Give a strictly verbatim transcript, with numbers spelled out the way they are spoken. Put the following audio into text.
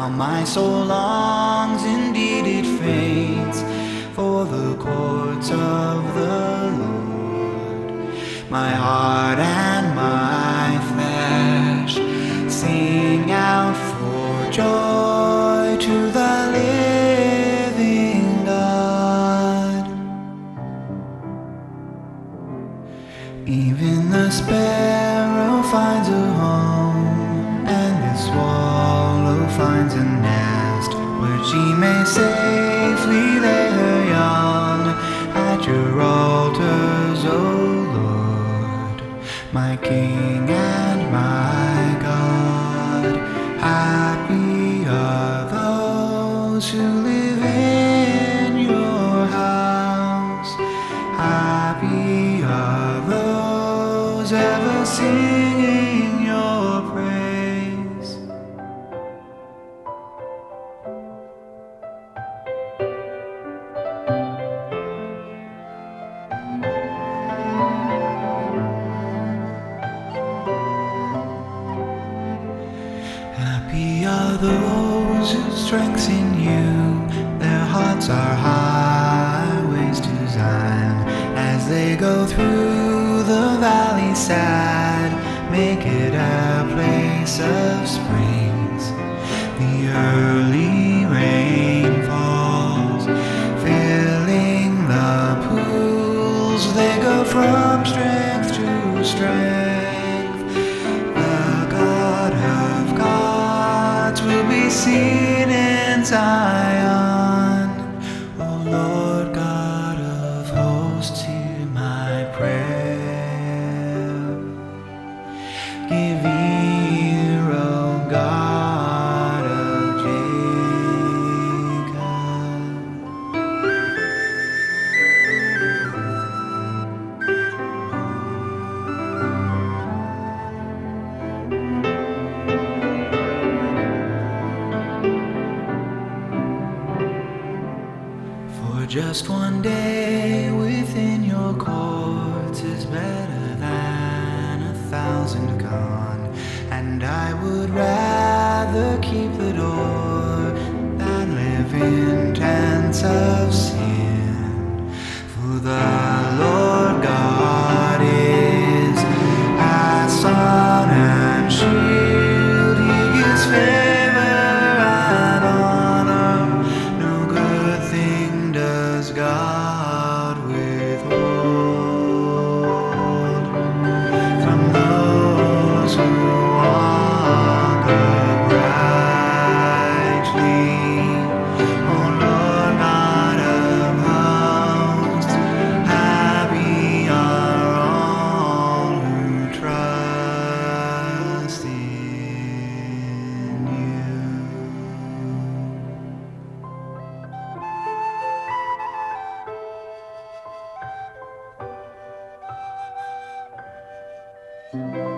How my soul longs, indeed it faints, for the courts of the Lord. My heart and my flesh sing out for joy to the living God. Even the sparrow finds a home, and the swallow finds a nest where she may safely lay her young at your altars, O Lord, my King and my God. Happy are those who live in your house. Happy are those ever singing your praise. Happy are those whose strength's in you, their hearts are highways to Zion. As they go through the valley side, make it a place of springs. The early rain falls, filling the pools. They go from strength to strength. The God of gods will be seen in Zion. O Lord God of hosts, hear my prayer. Give ear, O God of Jacob. For just one day within your courts is better than a thousand gone, and I would rather keep the door than live in tents of sin. For the Lord God is a sun and shield, He gives favor and honor. No good thing does God withhold from those who walk uprightly. O Lord God of hosts, happy are all who trust in you. Thank you.